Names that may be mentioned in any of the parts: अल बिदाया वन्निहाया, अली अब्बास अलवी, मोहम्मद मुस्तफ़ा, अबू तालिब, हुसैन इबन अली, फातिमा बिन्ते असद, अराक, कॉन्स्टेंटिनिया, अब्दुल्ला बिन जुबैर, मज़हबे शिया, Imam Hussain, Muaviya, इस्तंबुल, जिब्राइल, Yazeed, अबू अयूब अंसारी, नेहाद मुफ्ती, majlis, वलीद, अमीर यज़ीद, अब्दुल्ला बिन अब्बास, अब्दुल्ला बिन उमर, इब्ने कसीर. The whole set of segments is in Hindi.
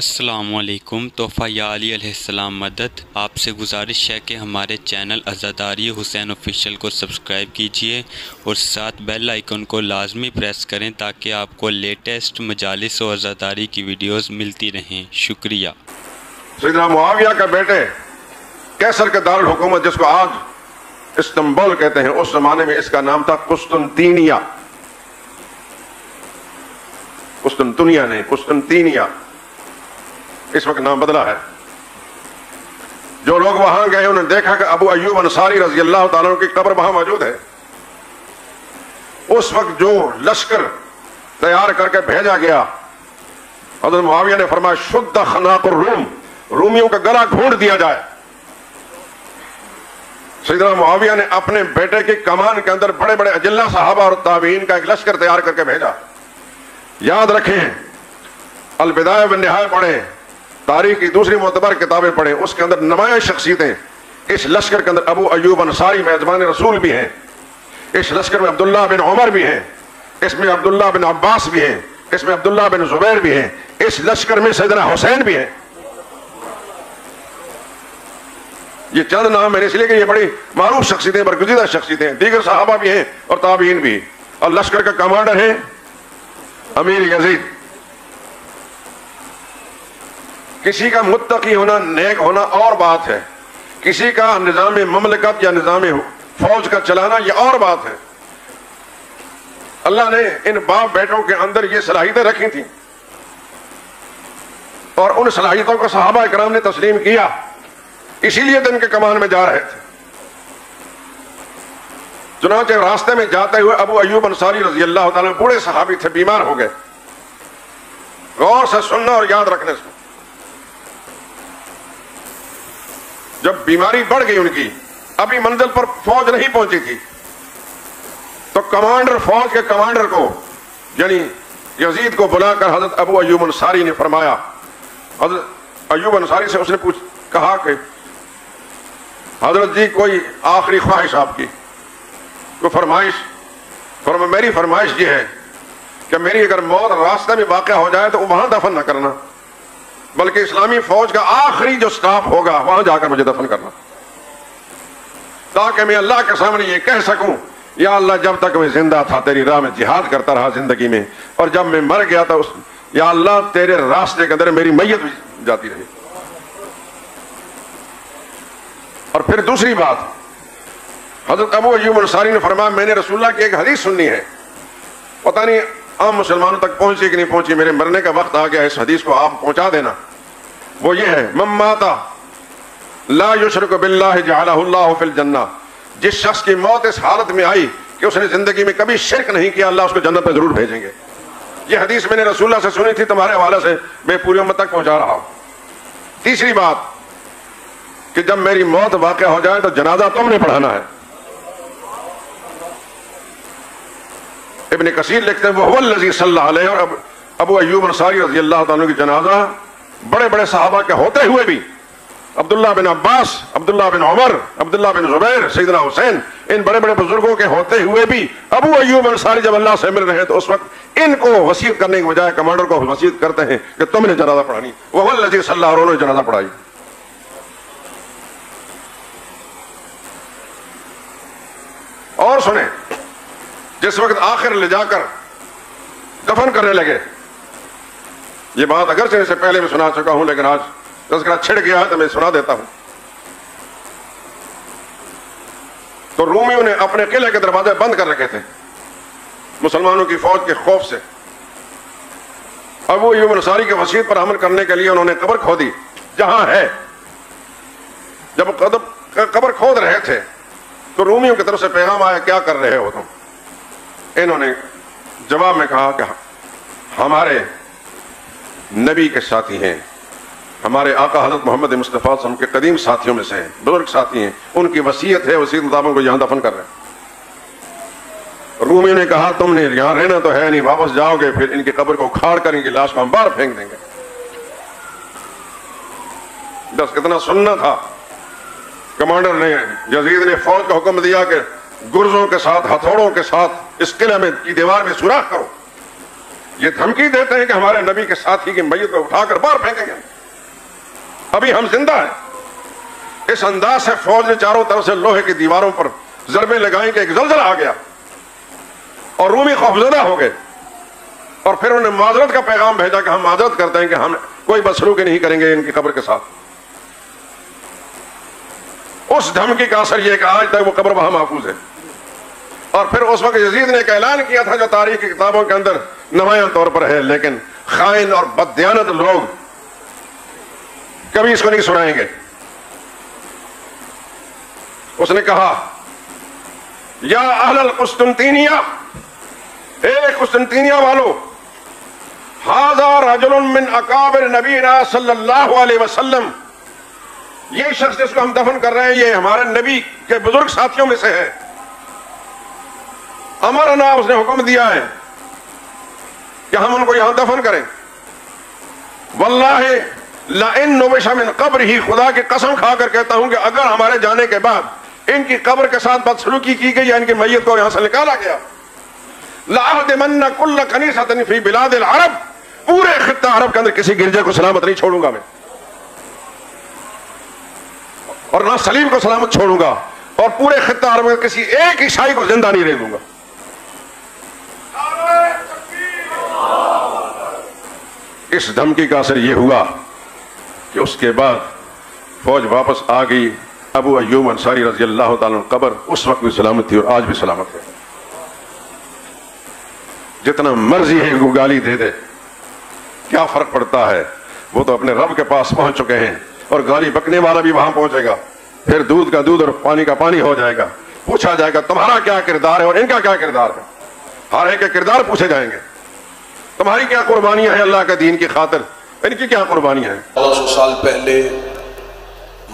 अस्सलामुअलैकुम। तोहफ़ा या अली अलैहिस्सलाम मदद, आपसे गुजारिश है कि हमारे चैनल अज़ादारी हुसैन ऑफिशियल को सब्सक्राइब कीजिए और साथ बेल आइकन को लाजमी प्रेस करें ताकि आपको लेटेस्ट मजालिस और अज़ादारी की वीडियोस मिलती रहें। शुक्रिया। सैयदना मुआविया का बेटे कैसर के दारुल हुकूमत जिसको आज इस्तंबुल कहते हैं, उस जमाने में इसका नाम था कॉन्स्टेंटिनिया। कॉन्स्टेंटिनिया नहीं, कॉन्स्टेंटिनिया इस वक्त नाम बदला है। जो लोग वहां गए उन्होंने देखा कि अबू अयूब अंसारी रजी अल्लाह तआला की कब्र वहां मौजूद है। उस वक्त जो लश्कर तैयार करके भेजा गया, हज़रत मुआविया ने फरमाया शुद्ध खनाकुर रूम, रूमियों का गला घोंट दिया जाए। सैयदना मुआविया ने अपने बेटे की कमान के अंदर बड़े बड़े अजिल्ला साहबा और ताबीन का एक लश्कर तैयार करके भेजा। याद रखें, अल बिदाया वन्निहाया पढ़े, तारीख की दूसरी मोतबर किताबें पढ़े, उसके अंदर नुमाया शख्सियतें इस लश्कर के अंदर अबू अयूब अंसारी मेजबान रसूल भी हैं, इस लश्कर में अब्दुल्ला बिन उमर भी हैं, इसमें अब्दुल्ला बिन अब्बास भी हैं, इसमें अब्दुल्ला बिन जुबैर भी हैं, इस लश्कर में सैयदना हुसैन भी हैं। ये चंद नाम है इसलिए कि ये बड़ी मारूफ शख्सियतें, बरगुजीदा शख्सियतें, दीगर साहबा भी हैं और ताबीन भी। और लश्कर का कमांडर है अमीर यज़ीद। किसी का मुत्तकी होना, नेक होना और बात है, किसी का निजाम ममलकत या निजाम फौज का चलाना यह और बात है। अल्लाह ने इन बाप बेटों के अंदर ये सलाहियतें रखी थी और उन सलाहियतों को सहाबा इकराम ने तस्लीम किया, इसीलिए तो इनके कमान में जा रहे थे। चुनांचे रास्ते में जाते हुए अबू अयूब अंसारी रजी अल्लाह तआला बूढ़े सहाबी थे, बीमार हो गए। गौर से सुनना और याद रखने से, जब बीमारी बढ़ गई उनकी, अभी मंजिल पर फौज नहीं पहुंची थी, तो कमांडर, फौज के कमांडर को यानी यजीद को बुलाकर हजरत अबू अयूब अंसारी ने फरमाया, हजरत अयूब अंसारी से उसने कहा कि हजरत जी कोई आखिरी ख्वाहिश आपकी, कोई फरमाइश। मेरी फरमाइश ये है कि मेरी अगर मौत रास्ते में वाक़या हो जाए तो वहां दफन न करना, बल्कि इस्लामी फौज का आखिरी जो स्टाफ होगा वहां जाकर मुझे दफन करना, ताकि मैं अल्लाह के सामने ये कह सकूं, या अल्लाह जब तक मैं जिंदा था तेरी राह में जिहाद करता रहा जिंदगी में, और जब मैं मर गया था या अल्लाह तेरे रास्ते के अंदर मेरी मैयत भी जाती रही। और फिर दूसरी बात, हजरत अबू अयूब अंसारी ने फरमाया मैंने रसूलुल्लाह की एक हदीस सुननी है, पता नहीं आम मुसलमानों तक पहुंची कि नहीं पहुंची, मेरे मरने का वक्त आ गया, इस हदीस को आप पहुंचा देना। वो ये है, मम्माता ला युशरक बिल्लाह जअलहुल्लाहु फिल जन्ना, जिस शख्स की मौत इस हालत में आई कि उसने जिंदगी में कभी शिरक नहीं किया, अल्लाह उसको जन्नत में जरूर भेजेंगे। ये हदीस मैंने रसूलुल्लाह से सुनी थी, तुम्हारे हवाले से मैं पूरी उम्मत तक पहुंचा रहा हूं। तीसरी बात कि जब मेरी मौत वाक़या हो जाए तो जनाजा तुमने पढ़ाना है। इब्ने कसीर लिखते हैं वह लजी सल्लल्लाहु अलैहि और अबू अयूब अंसारी रजी अल्लाह तआला की जनाजा बड़े बड़े सहाबा के होते हुए भी, अब्दुल्ला बिन अब्बास, अब्दुल्ला बिन उमर, अब्दुल्ला बिन जुबैर, सैयदना हुसैन, इन बड़े बड़े बुजुर्गों के होते हुए भी अबू अयूब अंसारी जब अल्लाह से मिल रहे तो उस वक्त इनको वसीयत करने के बजाय कमांडर को वसीयत करते हैं कि तुमने जनाजा पढ़ानी। वह लजी सल्लल्लाहु अलैहि जनाजा पढ़ाई। और सुने, जिस वक्त आखिर ले जाकर दफन करने लगे, ये बात अगर से पहले मैं सुना चुका हूं लेकिन आज तस्करा छिड़ गया है तो मैं सुना देता हूं। तो रूमियों ने अपने किले के दरवाजे बंद कर रखे थे मुसलमानों की फौज के खौफ से। अबू अयूब अंसारी के वसीयत पर अमल करने के लिए उन्होंने कब्र खोदी जहां है। जब कब्र खोद रहे थे तो रूमियों की तरफ से पैगाम आया, क्या कर रहे हो तुम? इन्होंने जवाब में कहा कि हमारे नबी के साथी हैं, हमारे आका हजरत मोहम्मद मुस्तफ़ा के कदीम साथियों में से हैं, बुजुर्ग साथी हैं, उनकी वसीयत है, वसीयत मुताबिक को यहाँ दफन कर रहे हैं। रूमी ने कहा तुमने यहाँ रहना तो है नहीं, वापस जाओगे फिर इनकी कब्र को उखाड़ कर इनकी लाश को हम बाहर फेंक देंगे। बस कितना सुनना था। कमांडर ने, यजीद ने फौज का हुक्म दिया कि गुर्जों के साथ, हथौड़ों के साथ इस किले में की दीवार में सुराख करो। ये धमकी देते हैं कि हमारे नबी के साथी की मय्यत को उठाकर बाहर फेंकेंगे, अभी हम जिंदा हैं। इस अंदाज से फौज ने चारों तरफ से लोहे की दीवारों पर जरबे लगाई कि एक जलजला आ गया और रूमी खौफजदा हो गए। और फिर उन्हें माजरत का पैगाम भेजा कि हम माजरत करते हैं कि हम कोई बदसलूकी नहीं करेंगे इनकी कब्र के साथ। उस धमकी का असर यह कि आज तक वो कब्र वहां महफूज है। और फिर उस वक्त यज़ीद ने एक ऐलान किया था जो तारीख की किताबों के अंदर नमाया तौर पर है, लेकिन खाइन और बददियानत लोग कभी इसको नहीं सुनाएंगे। उसने कहा, या अहल कुस्तुंतीनिया, ए कुस्तुंतीनिया वालों, हाजा रजुलुन मिन अकाबिर नबीना सल्लल्लाहु अलैहि वसल्लम, ये शख्स जिसको हम दफन कर रहे हैं ये हमारे नबी के बुजुर्ग साथियों में से है। अमरना, उसने हुक्म दिया है कि हम उनको यहां दफन करें। वल्लाहि ला इन नुबिशा मिन कब्रिही, खुदा की कसम खाकर कहता हूं कि अगर हमारे जाने के बाद इनकी कब्र के साथ बदसलूकी की गई या इनकी मैयत को यहां से निकाला गया, लाहदिमन्ना कुल्ल कनीसतन फी बिलादिल अरब, पूरे खित्ता अरब के अंदर किसी गिरजे को सलामत नहीं छोड़ूंगा मैं, और ना सलीम को सलामत छोड़ूंगा, और पूरे खित्ता अरब में किसी एक ईसाई को जिंदा नहीं रहने दूंगा। इस धमकी का असर यह हुआ कि उसके बाद फौज वापस आ गई। अबू अयूब अंसारी रजी अल्लाह ताला अन्हु कब्र उस वक्त भी सलामत थी और आज भी सलामत है। जितना मर्जी है वो गाली दे दे, क्या फर्क पड़ता है, वो तो अपने रब के पास पहुंच चुके हैं और गाली बकने वाला भी वहां पहुंचेगा, फिर दूध का दूध और पानी का पानी हो जाएगा। पूछा जाएगा तुम्हारा क्या किरदार है और इनका क्या किरदार है, हर एक के किरदार पूछे जाएंगे, तुम्हारी क्या कुर्बानियां हैं अल्लाह के दीन की खातिर, इनकी क्या कुर्बानियां हैं। 1500 साल पहले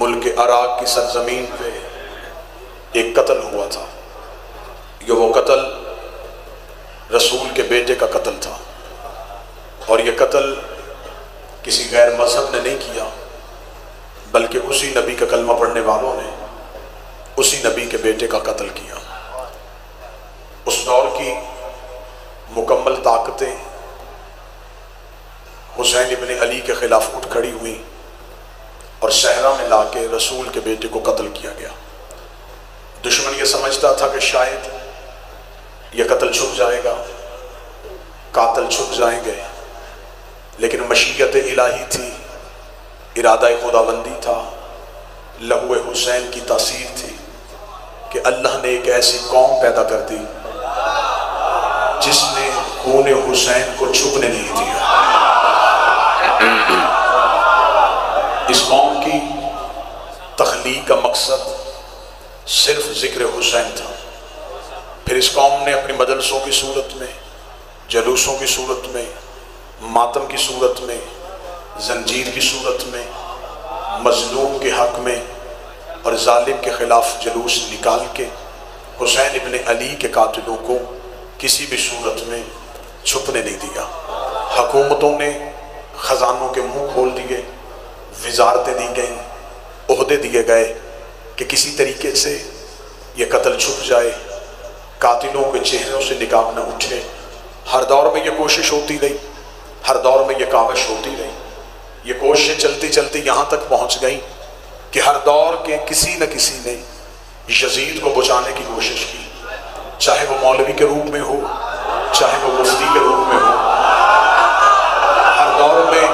मुल्क अराक की सरजमीन पे एक कत्ल हुआ था, ये वो कत्ल रसूल के बेटे का कत्ल था, और ये कत्ल किसी गैर मजहब ने नहीं किया बल्कि उसी नबी का कलमा पढ़ने वालों ने उसी नबी के बेटे का कत्ल किया। उस दौर की मुकम्मल ताकतें हुसैन इबन अली के खिलाफ उठ खड़ी हुई और सहरा में लाके रसूल के बेटे को कत्ल किया गया। दुश्मन ये समझता था कि शायद यह कत्ल छुप जाएगा, कातिल छुप जाएंगे, लेकिन मशीयत इलाही थी, इरादा खुदाबंदी था, लहू हुसैन की तासीर थी कि अल्लाह ने एक ऐसी कौम पैदा कर दी जिसने खून हुसैन को छुपने नहीं दिया। इस कौम की तख्लीक का मकसद सिर्फ जिक्र हुसैन था। फिर इस कौम ने अपनी मदरसों की सूरत में, जलूसों की सूरत में, मातम की सूरत में, जंजीर की सूरत में, मजलूम के हक में और जालिम के ख़िलाफ़ जुलूस निकाल के हुसैन इब्ने अली के कातिलों को किसी भी सूरत में छुपने नहीं दिया। हकूमतों ने ख़जानों के मुंह खोल दिए, वजारतें दी गईं, ओहदे दिए गए कि किसी तरीके से ये कत्ल छुप जाए, कातिलों के चेहरों से निकाब न उठे। हर दौर में ये कोशिश होती रही, हर दौर में ये कावश होती रही, ये कोशिशें चलती चलती यहाँ तक पहुँच गई कि हर दौर के किसी न किसी ने यज़ीद को बचाने की कोशिश की, चाहे वो मौलवी के रूप में हो, चाहे वो मुफ्ती के रूप में हो। हर दौर में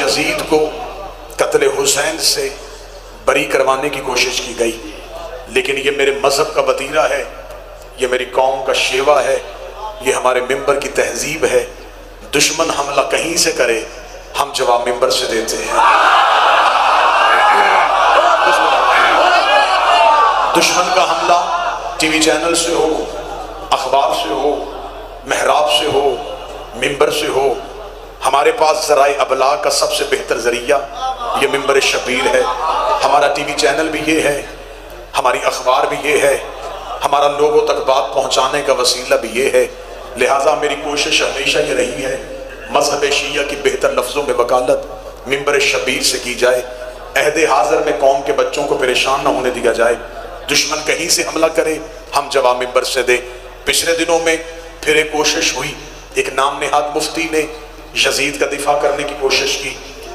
यज़ीद को कत्ल हुसैन से बरी करवाने की कोशिश की गई, लेकिन ये मेरे मज़हब का वतीरा है, ये मेरी कौम का शेवा है, ये हमारे मिंबर की तहजीब है, दुश्मन हमला कहीं से करे हम जवाब मेंबर से देते हैं। दुश्मन का हमला टीवी चैनल से हो, अखबार से हो, मेहराब से हो, मेंबर से हो, हमारे पास ज़राए अबलाग का सबसे बेहतर ज़रिया ये मेंबर शबीर है। हमारा टीवी चैनल भी ये है, हमारी अखबार भी ये है, हमारा लोगों तक बात पहुंचाने का वसीला भी ये है। लिहाजा मेरी कोशिश हमेशा ये रही है मज़हबे शिया की बेहतर लफ्ज़ों में वकालत मिंबर शबीर से की जाए, अहदे हाज़र में कौम के बच्चों को परेशान न होने दिया जाए, दुश्मन कहीं से हमला करे हम जवाब मिंबर से दें। पिछले दिनों में फिर एक कोशिश हुई एक नाम नेहाद मुफ्ती ने यज़ीद का दिफा करने की कोशिश की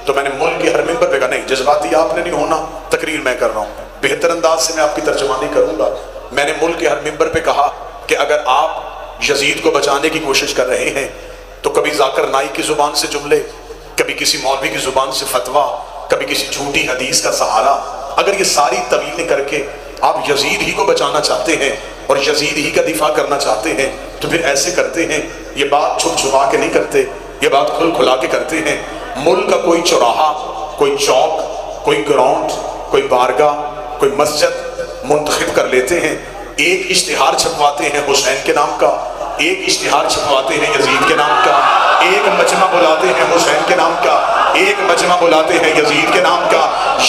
तो मैंने मुल्क के हर मेंबर पे कहा नहीं, जज्बाती आपने नहीं होना, तकरीर मैं कर रहा हूँ, बेहतर अंदाज से मैं आपकी तर्जुमानी करूँगा। मैंने मुल्क के हर मेंबर पे कहा कि अगर आप यज़ीद को बचाने की कोशिश कर रहे हैं तो कभी जाकर नाई की ज़ुबान से जुमले, कभी किसी मौलवी की ज़ुबान से फतवा, कभी किसी झूठी हदीस का सहारा, अगर ये सारी तवीलें करके आप यज़ीद ही को बचाना चाहते हैं और यज़ीद ही का दिफा करना चाहते हैं तो फिर ऐसे करते हैं, ये बात छुप छुपा के नहीं करते, ये बात खुल खुला के करते हैं। मुल्क का कोई चौराहा, कोई चौक, कोई ग्राउंड, कोई बारगाह, कोई मस्जिद मुंतखब कर लेते हैं, एक इश्तिहार छपवाते हैं हुसैन के नाम का, एक इश्तिहार छपवाते हैं यज़ीद के नाम का, एक मजमा बुलाते हैं हुसैन के नाम का, एक मजमा बुलाते हैं यज़ीद के नाम का।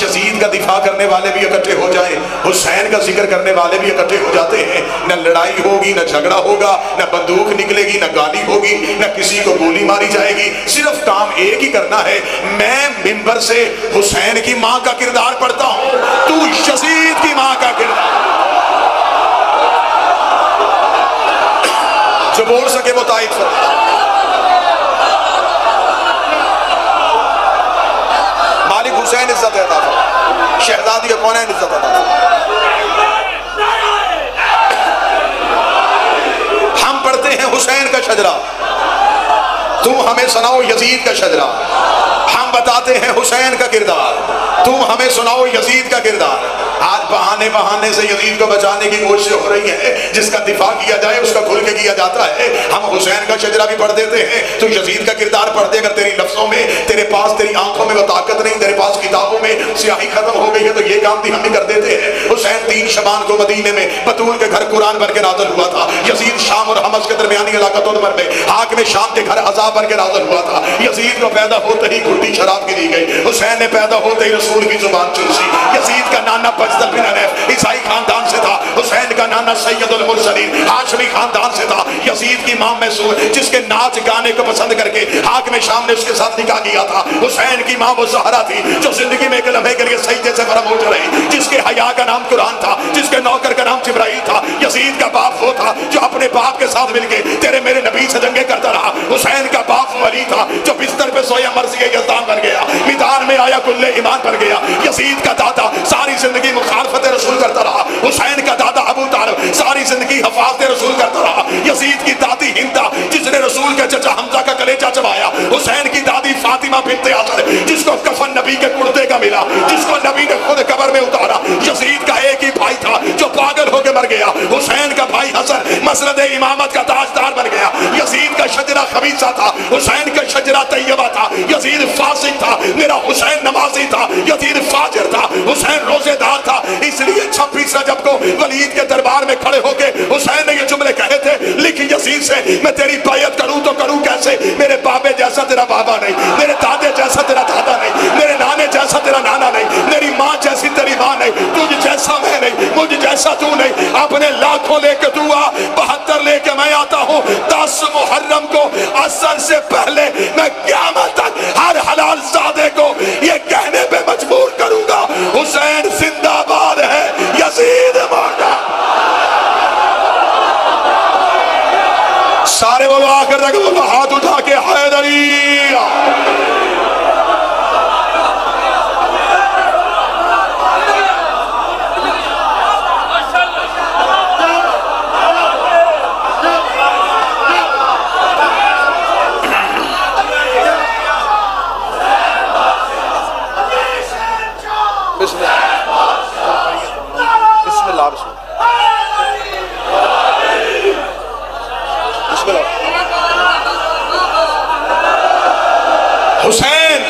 यज़ीद का दिफा करने वाले भी इकट्ठे हो जाए, हुसैन का जिक्र करने वाले भी इकट्ठे हो जाते हैं। ना लड़ाई होगी, ना झगड़ा होगा, ना बंदूक निकलेगी, ना गाली होगी, ना किसी को गोली मारी जाएगी। सिर्फ काम एक ही करना है, मैं मिंबर से हुसैन की माँ का किरदार पढ़ता हूँ, तू यज़ीद की माँ का किरदार। जो बोल सके वो तायद करे। मालिक हुसैन इज्जत अता फरमाए, शहजादी कौनैन इज्जत अता फरमाए। हम पढ़ते हैं हुसैन का शजरा, तुम हमें सुनाओ यज़ीद का शजरा। हम बताते हैं हुसैन का किरदार, तुम हमें सुनाओ यज़ीद का किरदार। आज बहाने बहाने से यज़ीद को बचाने की कोशिश हो रही है, जिसका दिफा किया जाए उसका खुल के किया जाता है। हम हुसैन का शजरा भी पढ़ देते हैं, तो यज़ीद का किरदार पढ़ दे। अगर तेरी लफ्ज़ों में, तेरे पास, तेरी आंखों में वो ताकत नहीं, तेरे पास किताबों में स्याही खत्म हो गई है, तो ये काम भी हम ही कर देते हैं। हुसैन 3 शबान को मदीने में बतूल के घर कुरान भर के नाज़िल हुआ था। यज़ीद शाम और हमस के दरमियानी इलाकों में, हाकिम शाम के घर अज़ा भर के नाज़िल हुआ था। यज़ीद को पैदा होते ही घुटी शराब की दी गई, हुसैन ने पैदा होते ही रसूल की जुबान चूसी। यज़ीद का नाना ईसाई खानदान से था, हुसैन का नाना सैयदुल मुरसलीन हाशमी खानदान से था। यज़ीद की मां मैसूर, जिसके नाच गाने को पसंद करके हाकिम शाम ने उसके साथ निकाह किया था। हुसैन की मां वो ज़हरा थी, जो जिंदगी में एक लम्हे के लिए सजदे से मरम हो रही, जिसके हया का नाम कुरान था, जिसके नौकर का नाम जिब्राइल था। यज़ीद का बाप वो था जो अपने बाप के साथ मिलकर तेरे मेरे नबी से जंगे करता रहा। हुसैन का बाप वली था जो बिस्तर पे सोया मर्ज़ी के यज़दान बन गया, मैदान में आया कुल्ले ईमान बन गया। यज़ीद का दादा सारी जिंदगी मुखालफत रसूल करता रहा। हुसैन का दादा अबू तालिब सारी जिंदगी हफाजत रसूल करता रहा। यज़ीद की दादी हिंदा, जिसने रसूल के चचा हमजा का कलेजा चबाया। हुसैन की दादी फातिमा बिन्ते असद, जिसको कफन नबी के कुर्ते का मिला, जिसको नबी ने खुद कब्र में उतारा। यज़ीद का एक ही भाई था जो पागल होकर मर गया। हुसैन का भाई हसन मसनद इमामत का ताजदार बन गया। यज़ीद का शजरा खबीसा था, हुसैन का शजरा तैयबा था। यज़ीद फासिक था, मेरा हुसैन नमाजी था। यज़ीद फाजिर था, हुसैन रोजेदार था। इसलिए 26 रजब को वलीद के दरबार में खड़े होकर हुसैन ने ये जुमले कहे थे, लिख यज़ीद से मैं तेरी बैयत करूं तो करूं कैसे, मेरे बाबे जैसा तेरा बाबा नहीं, मेरे दादे जैसा तेरा दादा नहीं, मेरे नाने जैसा तेरा नाना नहीं, मेरी माँ जैसी तेरी माँ नहीं, तुझ जैसा मैं नहीं, मुझ जैसा तू नहीं। अपने लाखों लेके तू आ, 72 लेके मैं आता हूँ। 10 मुहर्रम को असर से पहले मैं क़यामत तक हर हलाल ज़ादे को ये कहने पे मजबूर करूंगा, हुसैन जिंदाबाद है, यज़ीद मुर्दा। सारे बोलो, आखिर तक बोलो, हाथ उठा के हैदरी। हुसैन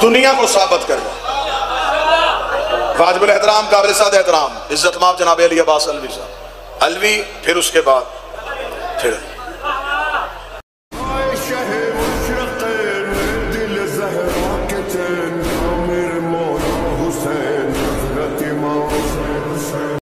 दुनिया को साबित कर गया। वाजिबुल एहतराम, काबिल साद एहतराम, इज्जत माफ जनाब अली अब्बास अलवी साहब। अलवी, फिर उसके बाद फिर